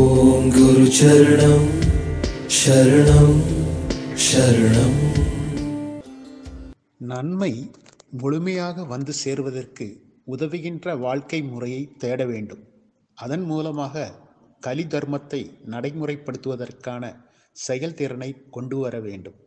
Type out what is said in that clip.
ओम गुरु चरणम शरणम शरणम। நன்மை முழுமையாக வந்து சேர்வதற்கு உதவுகின்ற வாழ்க்கை முறையை தேட வேண்டும். அதன் மூலமாக கலி தர்மத்தை நடைமுறைப்படுத்துவதற்கான செயல்திறனை கொண்டு வர வேண்டும்.